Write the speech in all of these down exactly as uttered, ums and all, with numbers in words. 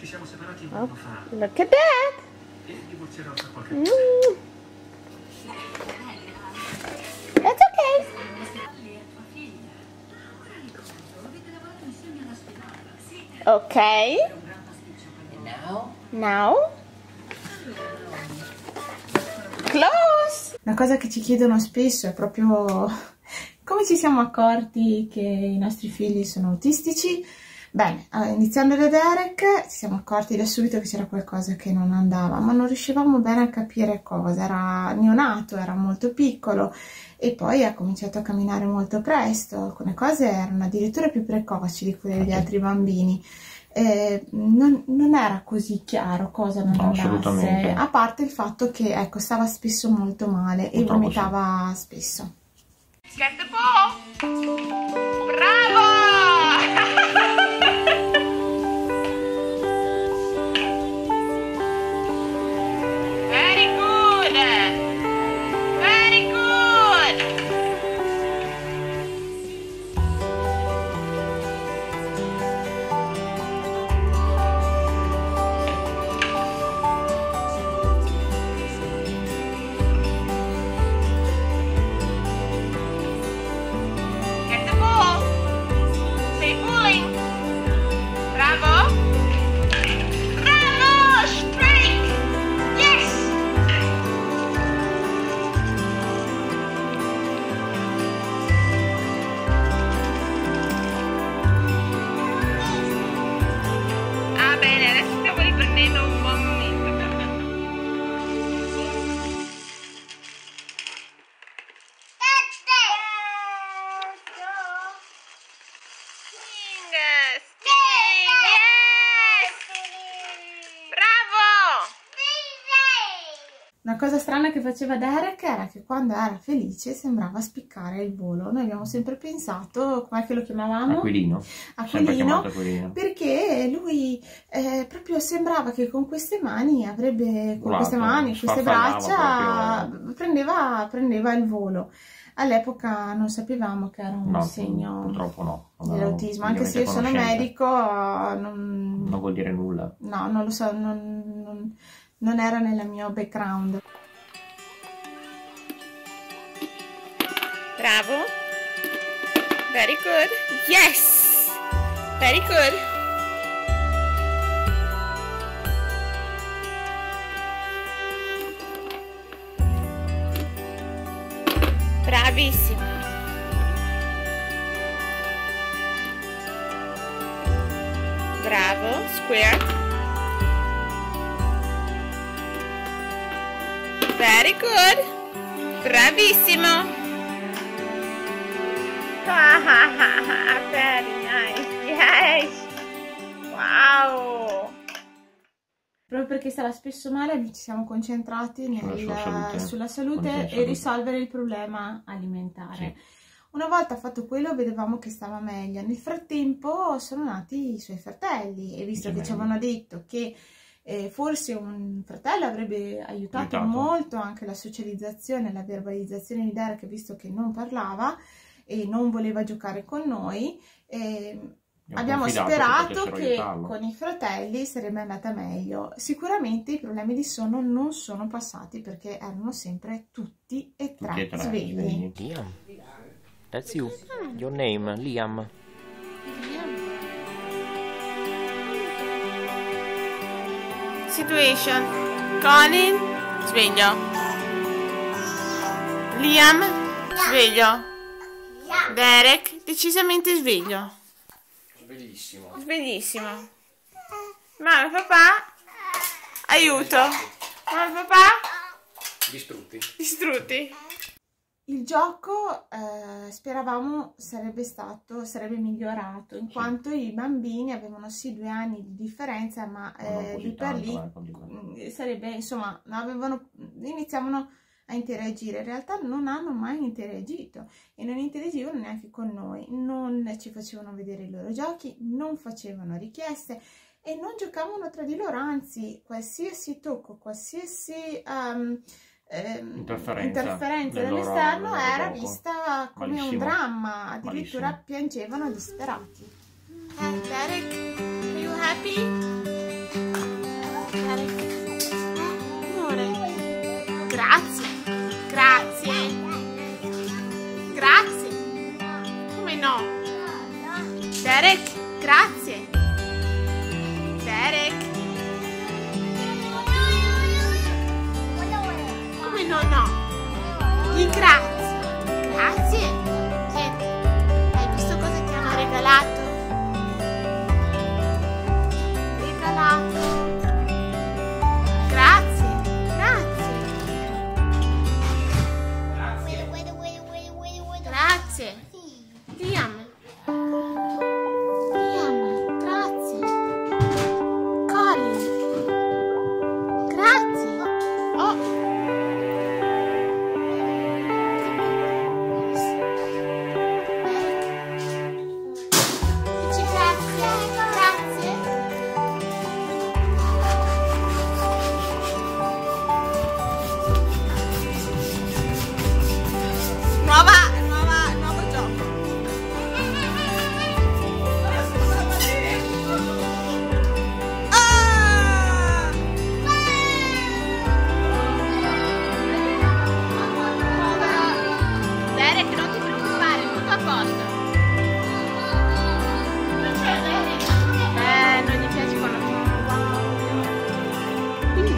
Ci siamo separati un anno fa. Look at that! E divorzierò tra qualche tempo. Mm. That's okay. Okay. Now? Now? Close! Una cosa che ci chiedono spesso è proprio come ci siamo accorti che i nostri figli sono autistici. Bene, allora, iniziando da Derek, ci siamo accorti da subito che c'era qualcosa che non andava, ma non riuscivamo bene a capire cosa. Era neonato, era molto piccolo e poi ha cominciato a camminare molto presto. Alcune cose erano addirittura più precoci di quelle degli altri bambini. Eh, non, non era così chiaro cosa non andasse, a parte il fatto che ecco, stava spesso molto male e vomitava spesso. Bravo! Una cosa strana che faceva Derek era che quando era felice sembrava spiccare il volo. Noi abbiamo sempre pensato, com'è che lo chiamavamo? Aquilino. Aquilino, Aquilino. Perché lui eh, proprio sembrava che con queste mani avrebbe, con Guarda, queste mani, queste braccia, proprio... prendeva, prendeva il volo. All'epoca non sapevamo che era un no, segno purtroppo no. dell'autismo, anche se io sono medico, non... non vuol dire nulla. No, non lo so, non... non... non era nel mio background. Bravo. Very good. Yes. Very good. Bravissimo. Bravo. Square. Very good! Bravissimo! Very nice! Yes! Wow! Proprio perché stava spesso male ci siamo concentrati nel, sulla salute, sulla salute e salute. risolvere il problema alimentare. Sì. Una volta fatto quello vedevamo che stava meglio. Nel frattempo sono nati i suoi fratelli e visto che ci avevano detto che Eh, forse un fratello avrebbe aiutato, aiutato molto anche la socializzazione e la verbalizzazione di Derek, visto che non parlava e non voleva giocare con noi. Eh, abbiamo sperato che, che con i fratelli sarebbe andata meglio. Sicuramente i problemi di sonno non sono passati perché erano sempre tutti e tre, tutti e tre svegli. Liam, that's you. Your name, Liam. Situation. Colin, sveglio. Liam, sveglio. Derek, decisamente sveglio. Sveglissimo. Sveglissimo. Mamma e papà, aiuto. Mamma e papà, distrutti. Distrutti. Il gioco eh, speravamo sarebbe stato, sarebbe migliorato, in quanto i bambini avevano sì due anni di differenza, ma eh, lì per lì sarebbe, insomma, avevano, iniziavano a interagire. In realtà non hanno mai interagito e non interagivano neanche con noi, non ci facevano vedere i loro giochi, non facevano richieste e non giocavano tra di loro, anzi, qualsiasi tocco, qualsiasi... Um, Ehm, interferenza, interferenza dall'esterno era gioco. vista come Malissimo. un dramma, addirittura Malissimo. piangevano disperati. Hey Derek, are you happy? Grazie. Derek. Come no, no. Ringrazio. Grazie. Tieni. Hai visto cosa ti hanno regalato? Liam, Liam, grazie. Colin, grazie. Oh. Dici grazie, grazie. Nuova.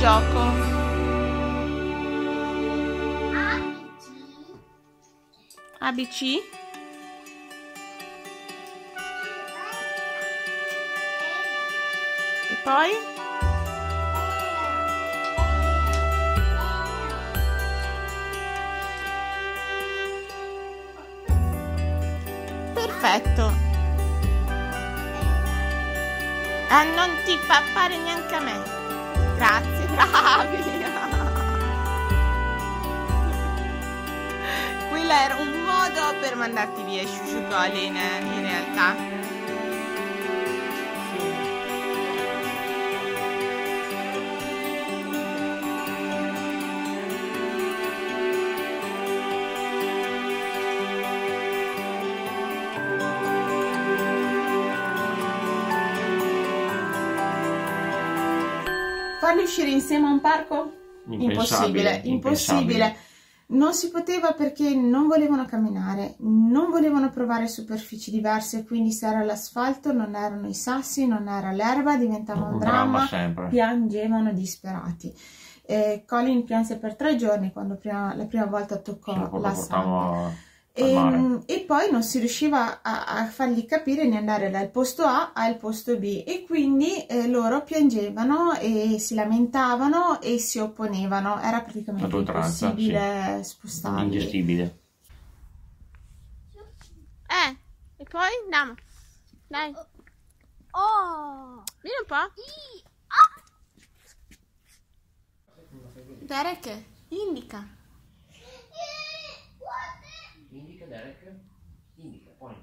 Gioco. A B C. E poi? Perfetto. Ah, non ti fa fare neanche a me. Grazie, bravi! Quello era un modo per mandarti via, Shushu Colin, in realtà. Farli uscire insieme a un parco? Impensabile, impossibile, impossibile. Non si poteva perché non volevano camminare, non volevano provare superfici diverse, quindi se era l'asfalto non erano i sassi, non era l'erba, diventava un, un dramma, dramma piangevano disperati. E Colin pianse per tre giorni quando prima, la prima volta toccò sì, la santa. E, e poi non si riusciva a, a fargli capire né andare dal posto A al posto B e quindi eh, loro piangevano e si lamentavano e si opponevano, era praticamente impossibile sì. spostarli, ingestibile. Eh, e poi andiamo, dai. Oh, vieni un po'. Derek, indica. Indica Derek, indica, poi.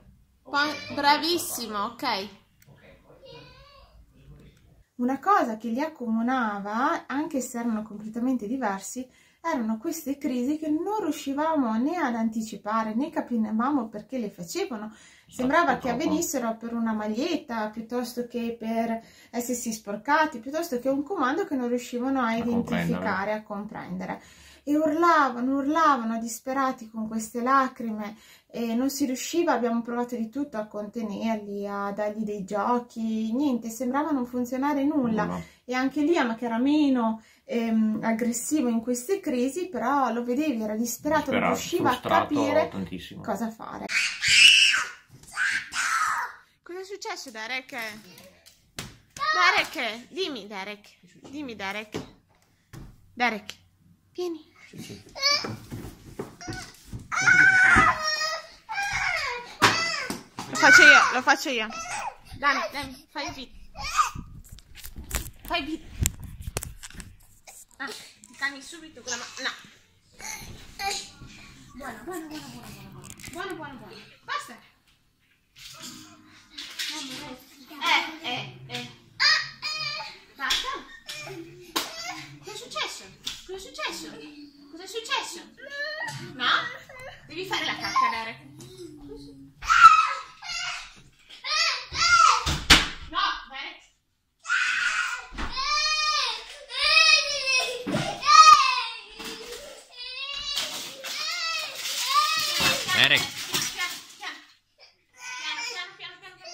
Okay. Bravissimo, okay. ok. Una cosa che li accomunava, anche se erano completamente diversi, erano queste crisi che non riuscivamo né ad anticipare né capivamo perché le facevano. Sembrava che avvenissero per una maglietta, piuttosto che per essersi sporcati, piuttosto che un comando che non riuscivano a identificare, a comprendere. E urlavano, urlavano disperati con queste lacrime e non si riusciva, abbiamo provato di tutto a contenerli, a dargli dei giochi, niente, sembrava non funzionare nulla. No. E anche Liam, che era meno ehm, aggressivo in queste crisi, però lo vedevi, era disperato, disperato non riusciva a capire tantissimo. cosa fare. Cosa è successo, Derek? Derek, dimmi Derek, dimmi Derek, Derek, vieni. Sì, sì. Lo faccio io, lo faccio io. Dai, dai, fai beat. Fai beat. Ah, ti cani subito con la mano. No. Buono, buono, buono, buono, buono, buono, buono. Basta. Eh, eh, eh. Basta. Che è successo? Cosa è successo? Cos'è successo? No? Devi fare la cacca, Derek. No, Derek. Derek. Piano, piano, piano, piano, piano, piano.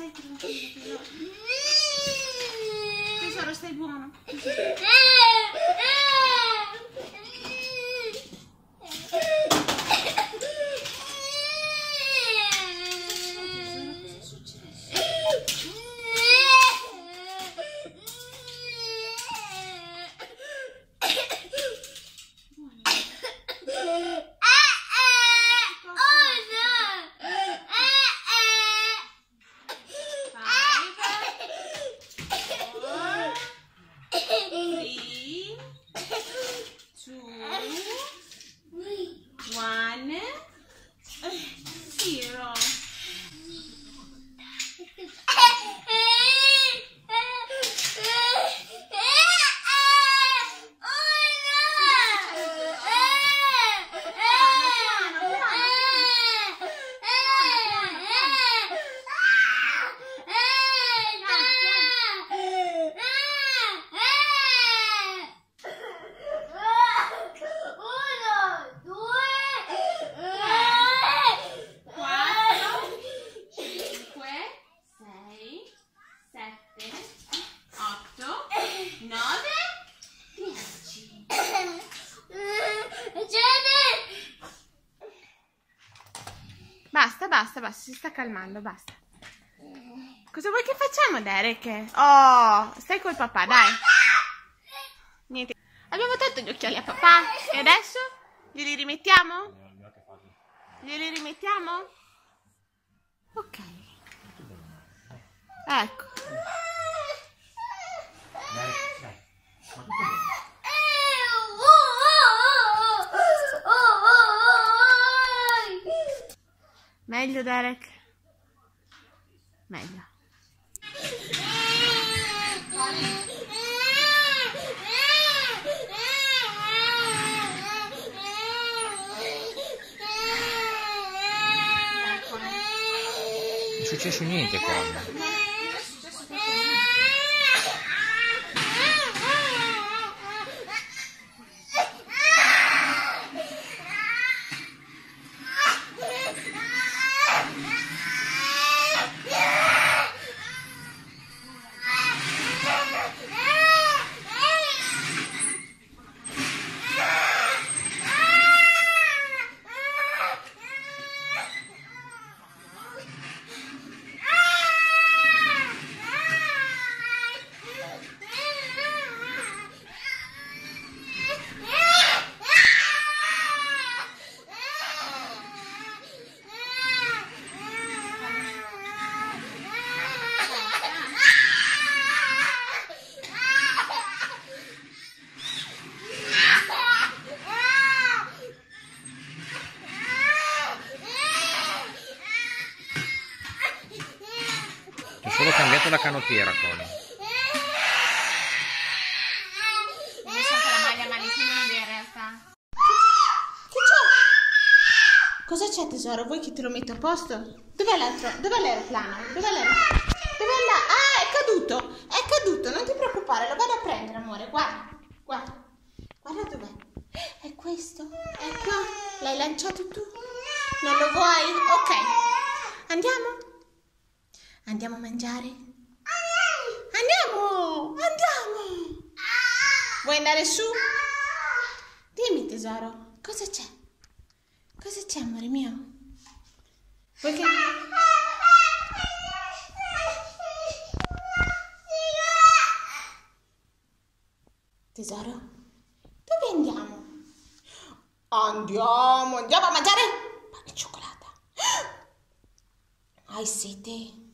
stai tranquillo, tesoro. Tesoro, stai buono. Basta, basta, basta, si sta calmando, basta. Cosa vuoi che facciamo, Derek? Oh, stai col papà, dai. Niente. Abbiamo tolto gli occhiali a papà e adesso glieli rimettiamo? Glieli rimettiamo? Ok. Ecco. Meglio, Derek? Meglio. Non è successo niente, Colin. Solo cambiato la canottiera, Colin. Adesso la maglia malissima in realtà. Che c'è? Cosa c'è, tesoro? Vuoi che te lo metto a posto? Dov'è l'altro? Dov'è l'aeroplano? Dov'è l'aeroplano? Dov'è la... Ah, è caduto! È caduto, non ti preoccupare, lo vado a prendere, amore. Guarda, guarda. Guarda dov'è. È questo? È qua. L'hai lanciato tu? Non lo vuoi? Ok. Andiamo? Andiamo a mangiare? Andiamo! Andiamo! Vuoi andare su? Dimmi, tesoro, cosa c'è? Cosa c'è, amore mio? Vuoi che... Tesoro? Dove andiamo? Andiamo, andiamo a mangiare pane e cioccolata. Hai sete?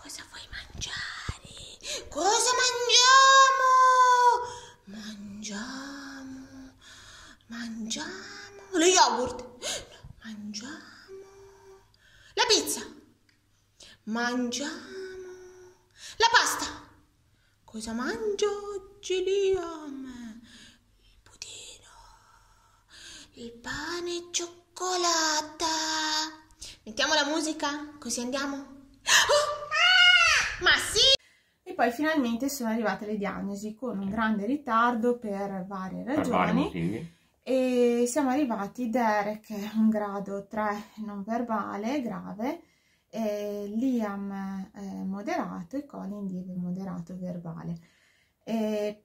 Cosa vuoi mangiare? Cosa mangiamo? Mangiamo, mangiamo lo yogurt, no, mangiamo la pizza, mangiamo la pasta. Cosa mangio oggi, Liam? Il budino, il pane e cioccolata. Mettiamo la musica, così andiamo. Oh! Ma sì! E poi finalmente sono arrivate le diagnosi con un grande ritardo per varie ragioni. Per vari motivi. e siamo arrivati. Derek è un grado tre non verbale grave, e Liam è moderato e Colin è moderato verbale. E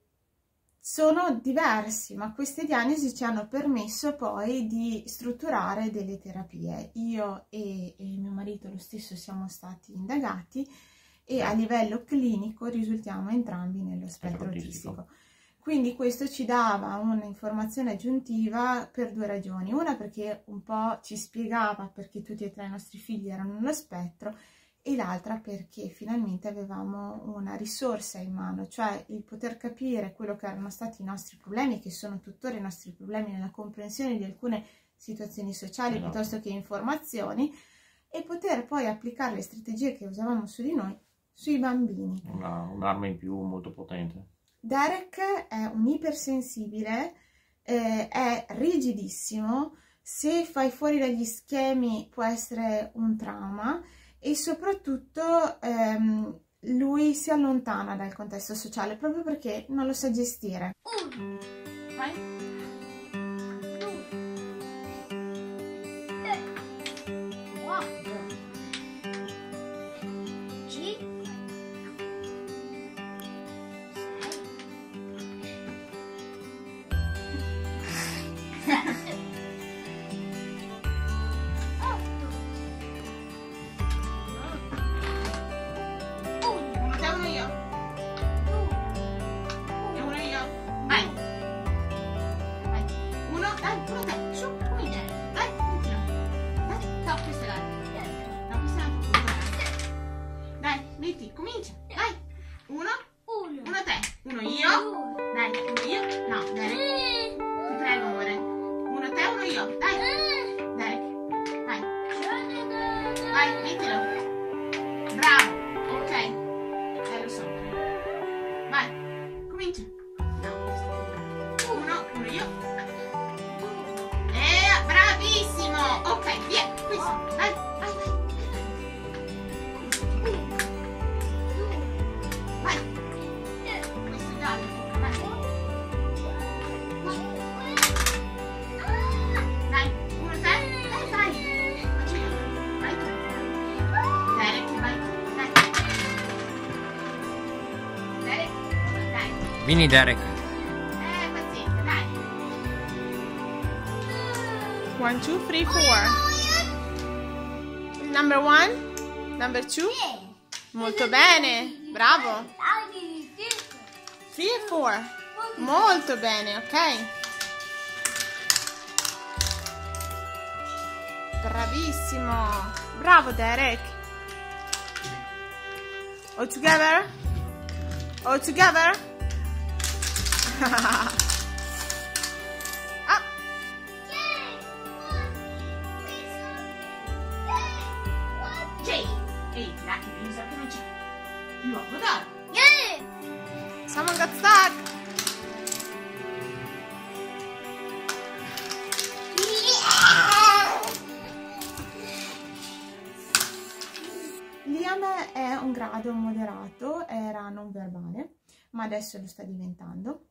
sono diversi, ma queste diagnosi ci hanno permesso poi di strutturare delle terapie. Io e, e mio marito lo stesso siamo stati indagati e a livello clinico risultiamo entrambi nello spettro autistico. Quindi questo ci dava un'informazione aggiuntiva per due ragioni. Una, perché un po' ci spiegava perché tutti e tre i nostri figli erano nello spettro, e l'altra perché finalmente avevamo una risorsa in mano, cioè il poter capire quello che erano stati i nostri problemi, che sono tuttora i nostri problemi nella comprensione di alcune situazioni sociali, no, piuttosto che informazioni, e poter poi applicare le strategie che usavamo su di noi sui bambini. Un'arma in più molto potente. Derek è un ipersensibile, eh, è rigidissimo, se fai fuori dagli schemi può essere un trauma, e soprattutto ehm, lui si allontana dal contesto sociale proprio perché non lo sa gestire. Mm. Vai. Vieni Derek. Eh, pazienza, dai. One, two, three, four. Number one, number two. Molto bene, bravo. Three, four. Molto bene, ok. Bravissimo. Bravo Derek. All together. All together. Ah. Ehi, là che mi sa che non c'è. L'uovo d'oro. Yeah! Someone got stuck. Liam è un grado moderato, era non verbale, ma adesso lo sta diventando.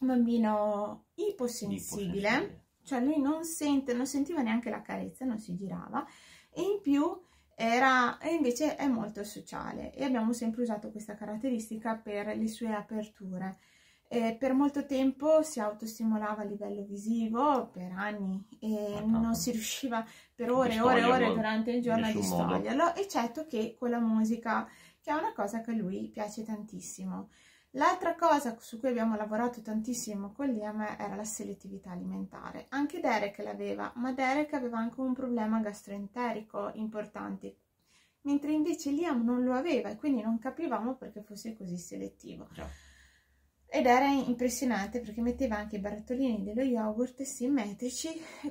Un bambino iposensibile, cioè lui non sente, non sentiva neanche la carezza, non si girava, e in più era, e invece è molto sociale, e abbiamo sempre usato questa caratteristica per le sue aperture. E per molto tempo si autostimolava a livello visivo, per anni, e non si riusciva per ore e ore e ore durante il giorno a distoglierlo, eccetto che con la musica, che è una cosa che a lui piace tantissimo. L'altra cosa su cui abbiamo lavorato tantissimo con Liam era la selettività alimentare. Anche Derek l'aveva, ma Derek aveva anche un problema gastroenterico importante, mentre invece Liam non lo aveva, e quindi non capivamo perché fosse così selettivo. Già. Ed era impressionante perché metteva anche i barattolini dello yogurt simmetrici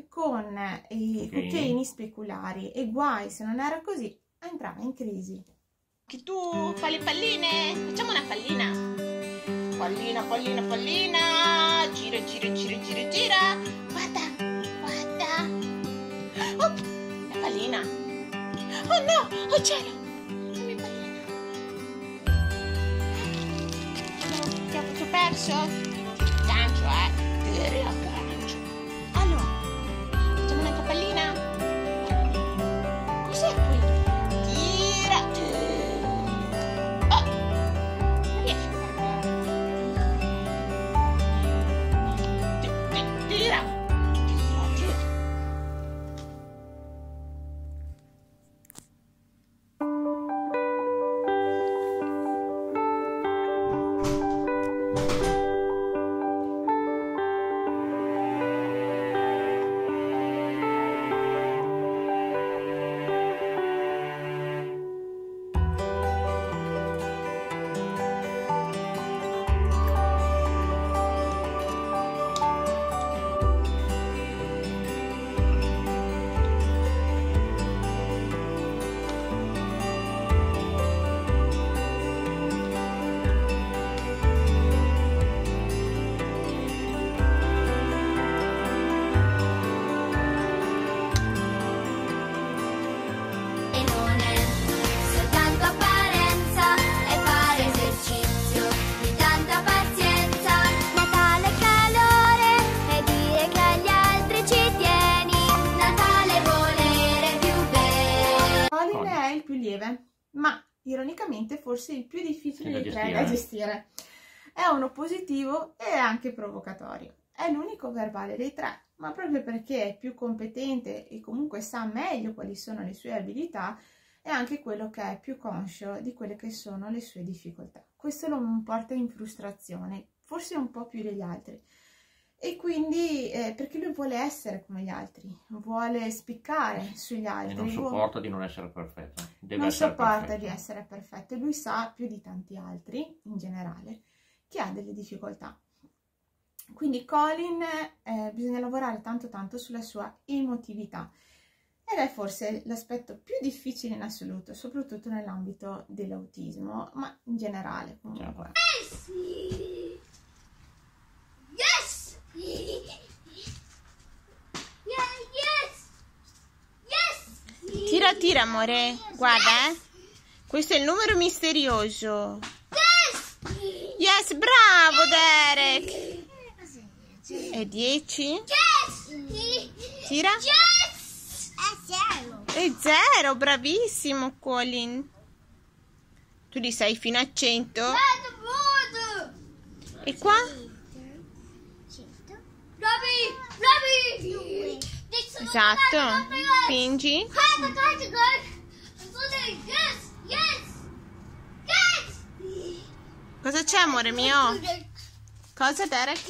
con i cucchiaini speculari, e guai se non era così, entrava in crisi. Che tu fai le palline, facciamo una pallina. Pallina, pallina, pallina, gira, gira, gira, gira, gira, guarda, guarda, oh, la pallina, oh no, oh cielo, la mia pallina, ti ho perso, ti aggancio, eh, ti riaggancio. ma ironicamente forse il più difficile da di tre da gestire. È uno positivo e anche provocatorio. È l'unico verbale dei tre, ma proprio perché è più competente e comunque sa meglio quali sono le sue abilità, è anche quello che è più conscio di quelle che sono le sue difficoltà. Questo lo porta in frustrazione, forse un po' più degli altri. E quindi eh, perché lui vuole essere come gli altri, vuole spiccare sugli altri. E non sopporta di non essere perfetto. Deve non sopporta di essere perfetto. Lui sa più di tanti altri, in generale, che ha delle difficoltà. Quindi Colin, eh, bisogna lavorare tanto tanto sulla sua emotività. Ed è forse l'aspetto più difficile in assoluto, soprattutto nell'ambito dell'autismo, ma in generale comunque. Sì. Tira, tira, amore. Guarda, eh. Questo è il numero misterioso. Yes, bravo, Derek. E dieci. Tira. E zero, bravissimo, Colin. Tu li sai fino a cento. E qua? Esatto, spingi. Cosa c'è, amore mio? Cosa, Derek?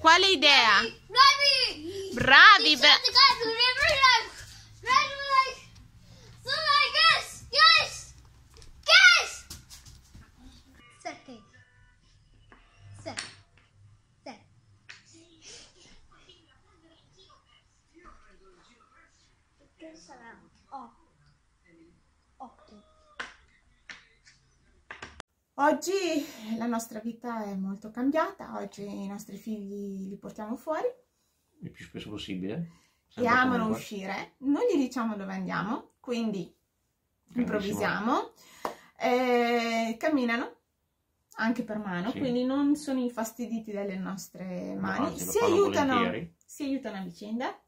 Quale idea? Bravi! Oggi la nostra vita è molto cambiata, oggi i nostri figli li portiamo fuori il più spesso possibile e amano comunque uscire, non gli diciamo dove andiamo, quindi improvvisiamo, eh, camminano anche per mano, sì. Quindi non sono infastiditi dalle nostre mani, no, si, aiutano, si aiutano a vicenda.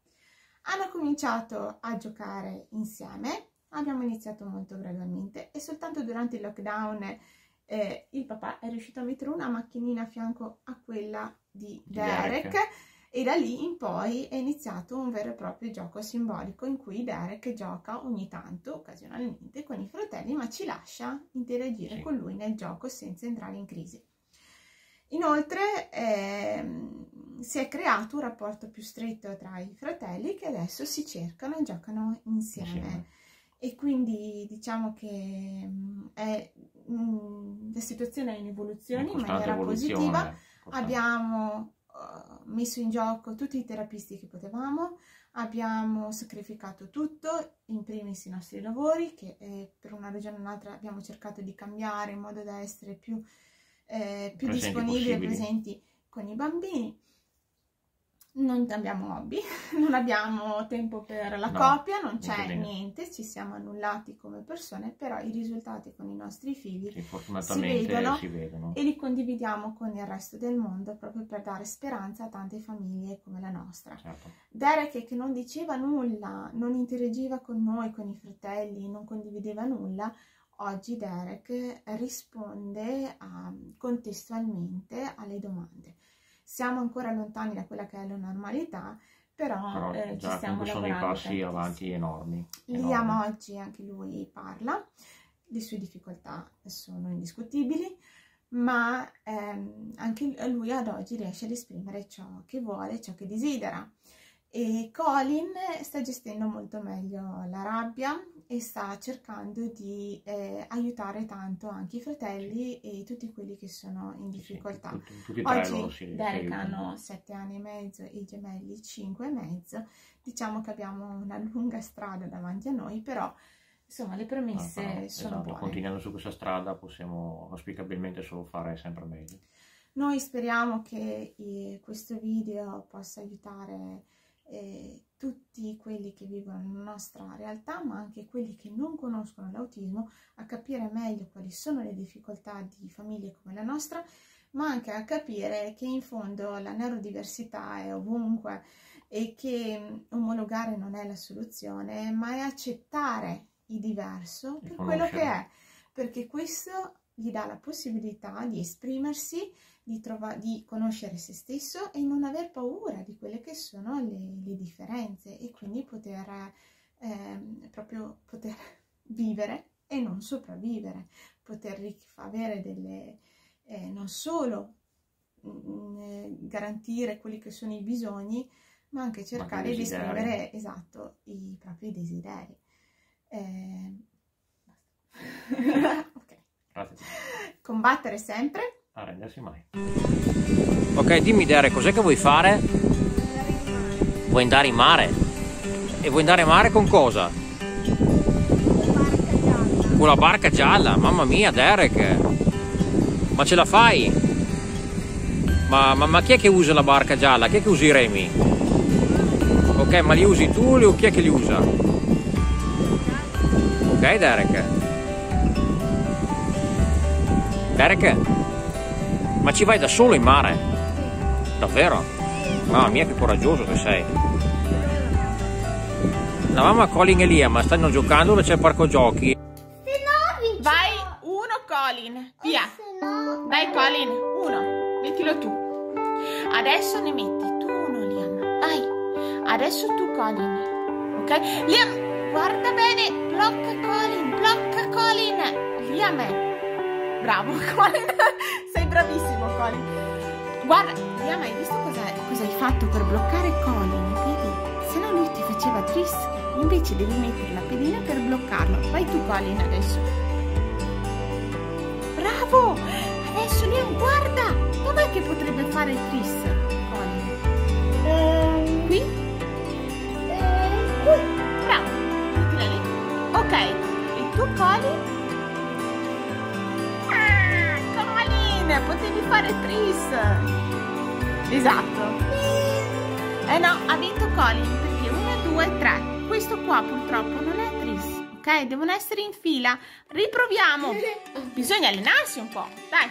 Hanno cominciato a giocare insieme, abbiamo iniziato molto gradualmente e soltanto durante il lockdown eh, il papà è riuscito a mettere una macchinina a fianco a quella di Derek, Derek e da lì in poi è iniziato un vero e proprio gioco simbolico in cui Derek gioca ogni tanto, occasionalmente, con i fratelli, ma ci lascia interagire, sì, con lui nel gioco senza entrare in crisi. Inoltre ehm, si è creato un rapporto più stretto tra i fratelli che adesso si cercano e giocano insieme, insieme. E quindi diciamo che è, mh, la situazione è in evoluzione, in maniera positiva, abbiamo uh, messo in gioco tutti i terapisti che potevamo, abbiamo sacrificato tutto, in primis i nostri lavori, che eh, per una ragione o un'altra abbiamo cercato di cambiare in modo da essere più... Eh, più presenti disponibili e presenti con i bambini. Non abbiamo hobby, non abbiamo tempo per la no, coppia, non c'è niente, ci siamo annullati come persone, però i risultati con i nostri figli sì, si, vedono si vedono e li condividiamo con il resto del mondo proprio per dare speranza a tante famiglie come la nostra. Certo. Derek, che non diceva nulla, non interagiva con noi, con i fratelli, non condivideva nulla, oggi Derek risponde um, contestualmente alle domande. Siamo ancora lontani da quella che è la normalità, però, però eh, ci stiamo lavorando. Sono i passi avanti enormi. Liam oggi anche lui parla, le sue difficoltà sono indiscutibili, ma ehm, anche lui ad oggi riesce ad esprimere ciò che vuole, ciò che desidera. E Colin sta gestendo molto meglio la rabbia e sta cercando di eh, aiutare tanto anche i fratelli e tutti quelli che sono in difficoltà. Sì, tutti, tutti oggi loro, sì, Derek hanno sette anni e mezzo e i gemelli cinque e mezzo, diciamo che abbiamo una lunga strada davanti a noi, però insomma le premesse ah, però, sono esatto, buone. Continuando su questa strada possiamo auspicabilmente solo fare sempre meglio. Noi speriamo che eh, questo video possa aiutare Eh, tutti quelli che vivono la nostra realtà, ma anche quelli che non conoscono l'autismo, a capire meglio quali sono le difficoltà di famiglie come la nostra, ma anche a capire che in fondo la neurodiversità è ovunque e che omologare non è la soluzione, ma è accettare il diverso per quello che è, perché questo gli dà la possibilità di esprimersi, di, di conoscere se stesso e non aver paura di quelle che sono le, le differenze, e quindi poter eh, proprio poter vivere e non sopravvivere, poter avere delle, eh, non solo mh, garantire quelli che sono i bisogni, ma anche cercare ma di esprimere esatto, i propri desideri. Eh, ok. Grazie. Combattere sempre. Arrendersi mai. Ok, dimmi Derek, cos'è che vuoi fare? Vuoi andare in mare? E vuoi andare in mare con cosa? Con la barca gialla, mamma mia Derek, ma ce la fai? Ma, ma, ma chi è che usa la barca gialla? Chi è che usa i remi? Ok, ma li usi tu o chi è che li usa? Ok Derek. Derek? Ma ci vai da solo in mare? Davvero? Mamma mia che coraggioso che sei. La mamma Colin e Liam stanno giocando, c'è il parco giochi. Vai, uno Colin, via. No, dai Colin, uno, mettilo tu. Adesso ne metti tu uno Liam, vai. Adesso tu Colin, ok? Liam, guarda bene, blocca Colin, blocca Colin. Liam è bravo Colin, sei bravissimo Colin. Guarda, Liam, hai visto cosa hai fatto per bloccare Colin? Vedi, se no lui ti faceva triste, invece devi mettere la pedina per bloccarlo. Vai tu Colin adesso. Bravo! Adesso Liam, guarda! Dov'è che potrebbe fare il tris, Colin? Eh, qui? Eh, qui! Bravo! Mettila lì. Ok, e tu Colin? Ah, Colin! Potevi fare tris! Esatto! Eh no, ha vinto Colin perché uno, due, tre. Questo qua purtroppo non è tris. Ok, devono essere in fila. Riproviamo. Bisogna allenarsi un po'. Dai.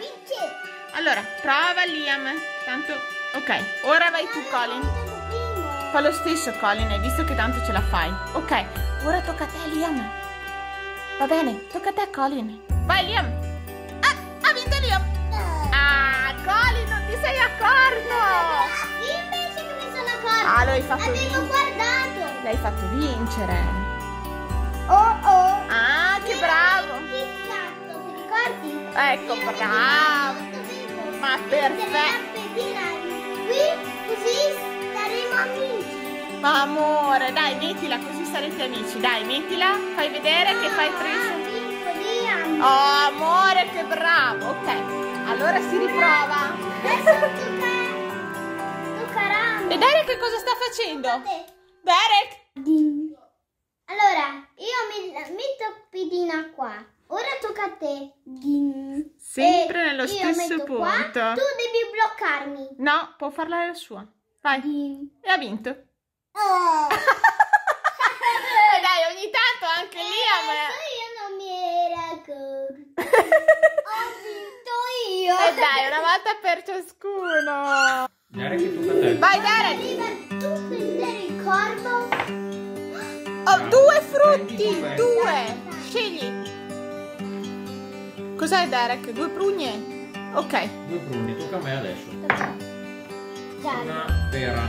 Allora, prova Liam. Tanto. Ok, ora vai tu Colin. Fa lo stesso Colin, hai visto che tanto ce la fai. Ok, ora tocca a te Liam. Va bene, tocca a te Colin. Vai Liam. Ah, ha vinto Liam. Ah, Colin, non ti sei accorto. Io invece non mi sono accorto. Ah, l'hai fatto vincere. Avevo guardato. L'hai fatto vincere. Oh oh! Ah, che bravo! Ti ricordi? Ecco, bravo! Ma perfetto! Qui, così saremo amici! Ma amore, dai, mettila, così sarete amici! Dai, mettila, fai vedere che fai preso! Oh, amore, che bravo! Ok, allora si riprova! Adesso toccherà! E Derek che cosa sta facendo? Derek! Allora, io metto pedina qua, ora tocca a te. Sempre e nello stesso punto. Qua, tu devi bloccarmi. No, può farla la sua. Vai. Din. E ha vinto. Oh. E dai, ogni tanto anche e Liam. Io non mi era accorto. Ho vinto io. E dai, una volta per ciascuno. Derek, vai Derek. Tu prendi il corpo. Oh, due frutti, due, scegli. Cos'è Derek? Due prugne? Ok. Due prugne, tocca a me adesso. Una pera.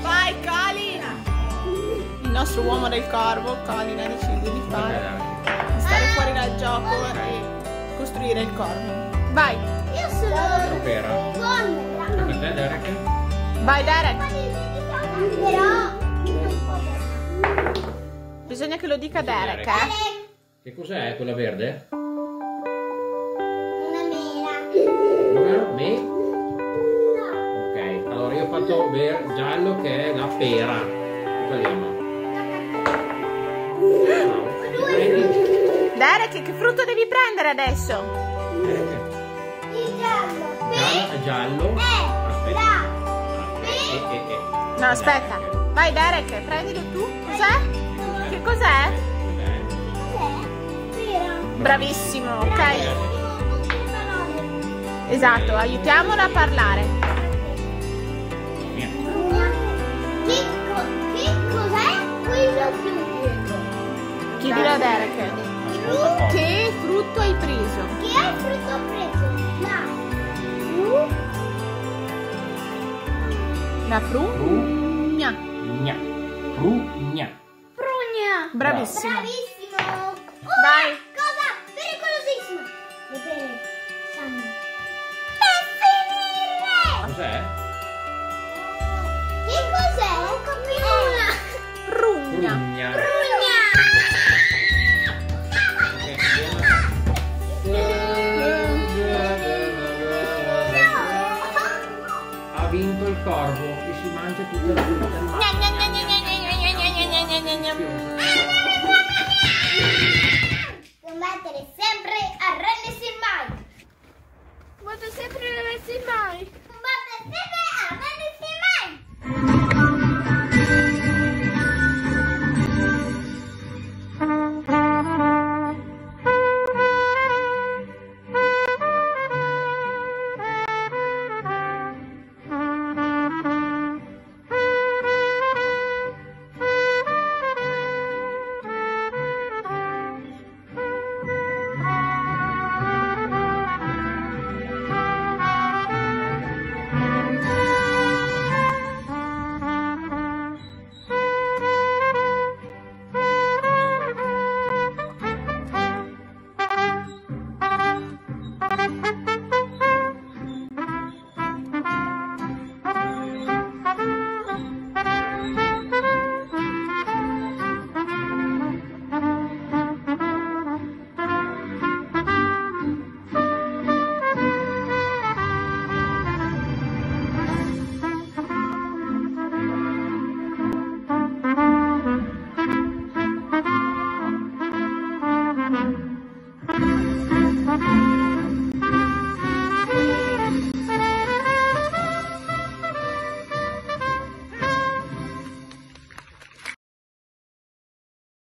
Vai Colina! Il nostro uomo del corvo, Colina, decide di fare di stare fuori dal gioco e costruire il corvo. Vai! Io sono la pera. Tocca a te Derek. Vai Derek! Bisogna che lo dica Derek, eh? Che cos'è quella verde? Una mela. Una mela? No. Ok, allora io ho fatto ver giallo che è la pera. Vediamo. Derek, che frutto devi prendere adesso? Il giallo. Giallo? Giallo? Aspetta. No, aspetta. Vai Derek, prendilo tu. Cos'è? Che cos'è? Bravissimo, ok. Esatto, aiutiamola a parlare. Piccolo. Allora Derek, ascolta, che frutto hai preso? Che hai frutto preso? La La frugna. Frugna. Frugna. Frugna. Bravissimo. Bravissimo. Oh, vai. Cosa pericolosissima. Le pere sanno. Per finire. Cos'è? Che cos'è? Rugna. Rugna. Rugna. Vinto il corvo che si mangia tutta la frutta del mare. Combattere sempre, arrendersi mai. Voglio sempre arrendersi mai.